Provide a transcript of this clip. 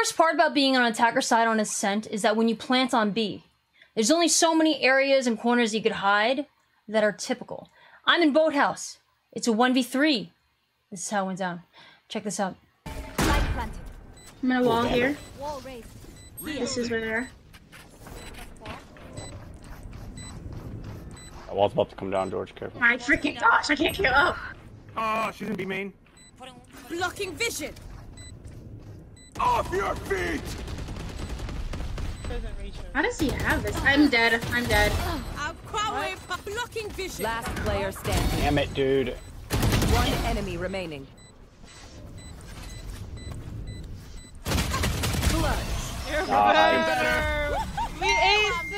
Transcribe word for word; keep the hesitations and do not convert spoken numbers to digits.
worst part about being on attacker side on Ascent is that when you plant on B, there's only so many areas and corners you could hide that are typical. I'm in Boathouse. It's a one v three. This is how it went down. Check this out. I'm gonna wall here. This is where they are. The wall's about to come down, George. Careful. My freaking gosh, I can't get up. Oh, she's gonna be main. Blocking vision. Off your feet. How does he have this? I'm dead. I'm dead. I'm quite blocking vision. Last player standing. Damn it, dude. One enemy remaining. Clutch. You're better. We aced.